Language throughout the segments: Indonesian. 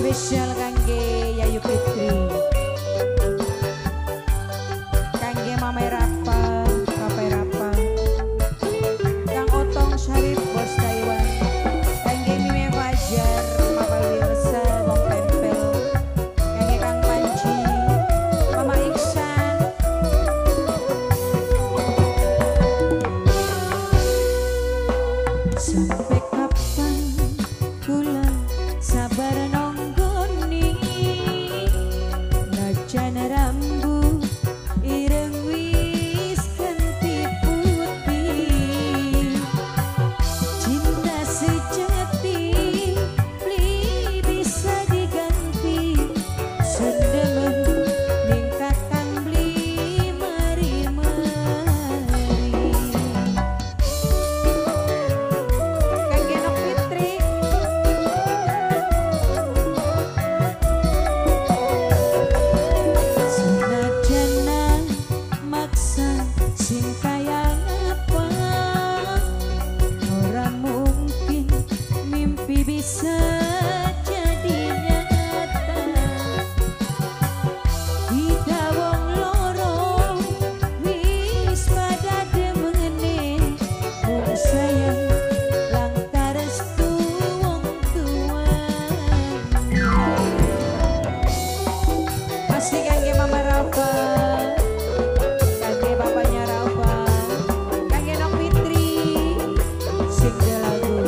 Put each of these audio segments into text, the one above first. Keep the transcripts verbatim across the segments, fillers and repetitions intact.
spesial kangge Yayu Fitri, kangge Mame Rapa, Papai Rapa, Kang Otong Syarif Bos Taiwan, kangge Mime Fajar, Mama Wilsa, Wong Pempel, kangge Kang Panji, Mama Iksan. Sampai kapan kula sabar nonggoni najan rambu ireng wis kenti putih, cinta sejati beli bisa diganti sedemen ningkatkan beli mari mari Kang Genok Fitri. Senajan maksa cinta yang apa, ora mungkin mimpi bisa jadi nyata. Kita wong loro wis pada demene, ku sayang lantaran restu wong tuane. Pasti kangge Mama Rafa, kangge bapaknya Rafa, kangge Nok Fitri, sing lagu.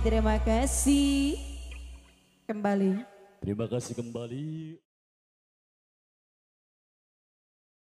terima kasih kembali. Terima kasih kembali.